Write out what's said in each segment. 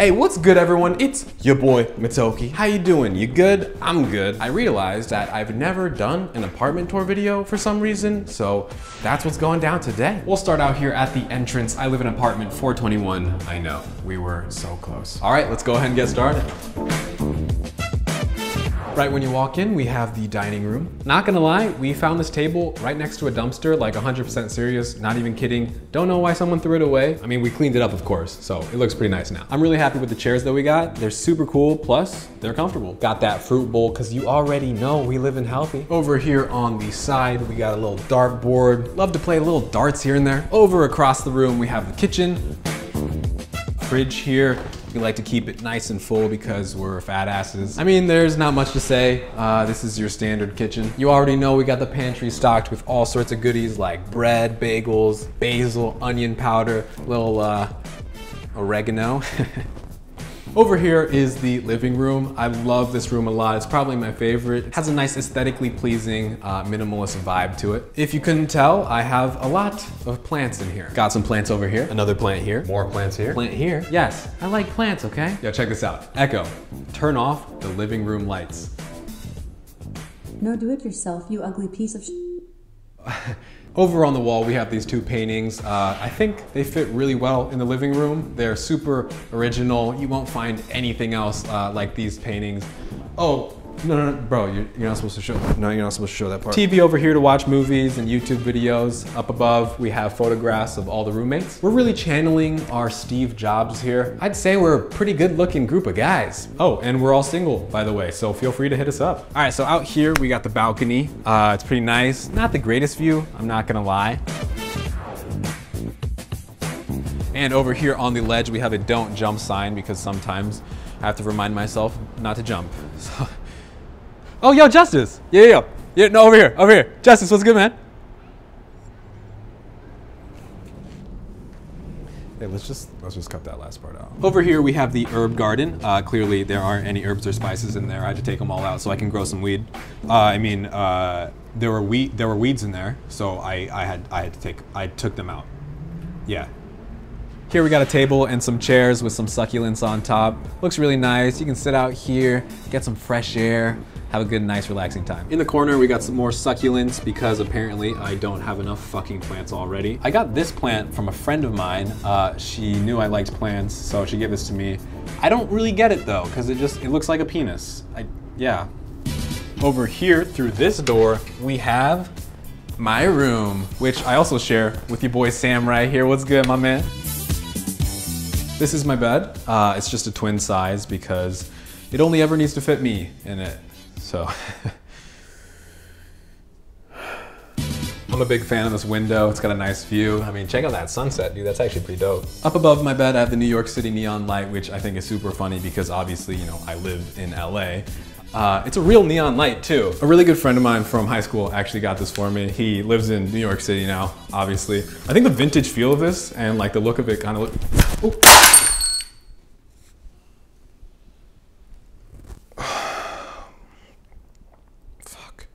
Hey, what's good everyone? It's your boy, Motoki. How you doing? You good? I'm good. I realized that I've never done an apartment tour video for some reason, so that's what's going down today. We'll start out here at the entrance. I live in apartment 421. I know, we were so close. All right, let's go ahead and get started. Right when you walk in, we have the dining room. Not gonna lie, we found this table right next to a dumpster, like 100% serious, not even kidding. Don't know why someone threw it away. I mean, we cleaned it up, of course, so it looks pretty nice now. I'm really happy with the chairs that we got. They're super cool, plus they're comfortable. Got that fruit bowl, cause you already know we live in healthy. Over here on the side, we got a little dart board. Love to play little darts here and there. Over across the room, we have the kitchen. Fridge here. We like to keep it nice and full because we're fat asses. I mean, there's not much to say. This is your standard kitchen. You already know we got the pantry stocked with all sorts of goodies like bread, bagels, basil, onion powder, little oregano. Over here is the living room. I love this room a lot. It's probably my favorite. It has a nice aesthetically pleasing minimalist vibe to it. If you couldn't tell, I have a lot of plants in here. Got some plants over here. Another plant here. More plants here. Plant here. Yes, I like plants, okay? Yo, check this out. Echo, turn off the living room lights. No, do it yourself, you ugly piece of sh**. Over on the wall, we have these two paintings. I think they fit really well in the living room. They're super original. You won't find anything else like these paintings. Oh, no, bro, you're not supposed to show. No, you're not supposed to show that part. TV over here to watch movies and YouTube videos. Up above, we have photographs of all the roommates. We're really channeling our Steve Jobs here. I'd say we're a pretty good-looking group of guys. Oh, and we're all single, by the way, so feel free to hit us up. All right, so out here, we got the balcony. It's pretty nice. Not the greatest view, I'm not gonna lie. And over here on the ledge, we have a don't jump sign because sometimes I have to remind myself not to jump. So. Oh, yo, Justice. Yeah, no, over here. Justice, what's good, man? Hey, let's just cut that last part out. Over here, we have the herb garden. Clearly, there aren't any herbs or spices in there. I had to take them all out so I can grow some weed. There were weeds in there, so I took them out. Yeah. Here we got a table and some chairs with some succulents on top. Looks really nice. You can sit out here, get some fresh air, have a good, nice, relaxing time. In the corner, we got some more succulents because apparently I don't have enough fucking plants already. I got this plant from a friend of mine. She knew I liked plants, so she gave this to me. I don't really get it though, because it looks like a penis. Yeah. Over here, through this door, we have my room, which I also share with your boy Sam right here. What's good, my man? This is my bed. It's just a twin size because it only ever needs to fit me in it, so. I'm a big fan of this window. It's got a nice view. I mean, check out that sunset, dude. That's actually pretty dope. Up above my bed, I have the New York City neon light, which I think is super funny because obviously, you know, I live in LA. It's a real neon light too. A really good friend of mine from high school actually got this for me. He lives in New York City now, obviously. I think the vintage feel of this and like the look of it kind of look. Oh. Fuck.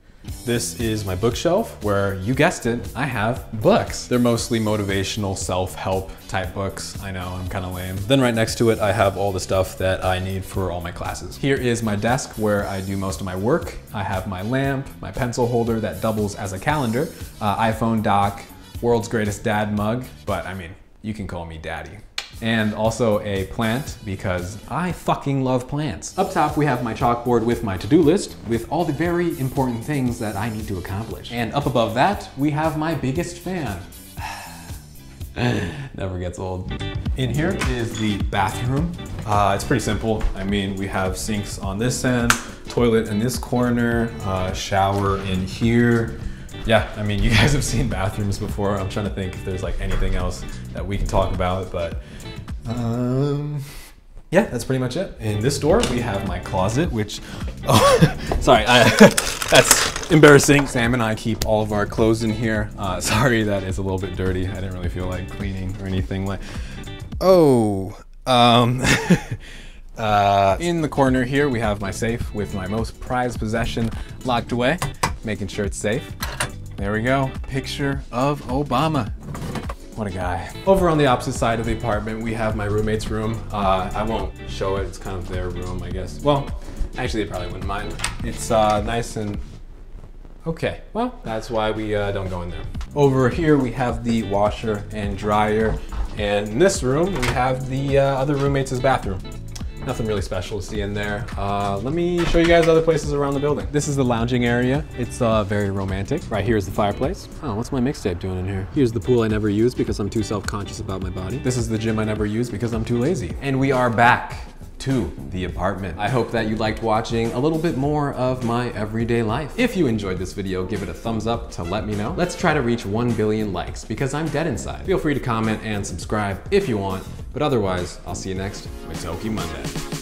This is my bookshelf where, you guessed it, I have books. They're mostly motivational self-help type books. I know, I'm kind of lame. Then right next to it, I have all the stuff that I need for all my classes. Here is my desk where I do most of my work. I have my lamp, my pencil holder that doubles as a calendar, iPhone dock, world's greatest dad mug, but I mean, you can call me daddy. And also a plant because I fucking love plants. Up top, we have my chalkboard with my to-do list with all the very important things that I need to accomplish. And up above that, we have my biggest fan. Never gets old. In here is the bathroom. It's pretty simple. I mean, we have sinks on this end, toilet in this corner, shower in here. Yeah, I mean, you guys have seen bathrooms before. I'm trying to think if there's like anything else that we can talk about, but yeah, that's pretty much it. In this door, we have my closet, which, oh, sorry, that's embarrassing. Sam and I keep all of our clothes in here. Sorry, that is a little bit dirty. I didn't really feel like cleaning or anything like, oh. In the corner here, we have my safe with my most prized possession locked away, making sure it's safe. There we go, picture of Obama. What a guy. Over on the opposite side of the apartment, we have my roommate's room. I won't show it, it's kind of their room, I guess. Well, actually they probably wouldn't mind. It's nice and okay. Well, that's why we don't go in there. Over here we have the washer and dryer. And in this room, we have the other roommate's bathroom. Nothing really special to see in there. Let me show you guys other places around the building. This is the lounging area. It's very romantic. Right here is the fireplace. Oh, what's my mixtape doing in here? Here's the pool I never use because I'm too self-conscious about my body. This is the gym I never use because I'm too lazy. And we are back to the apartment. I hope that you liked watching a little bit more of my everyday life. If you enjoyed this video, give it a thumbs up to let me know. Let's try to reach 1 billion likes because I'm dead inside. Feel free to comment and subscribe if you want, but otherwise, I'll see you next Motoki Monday.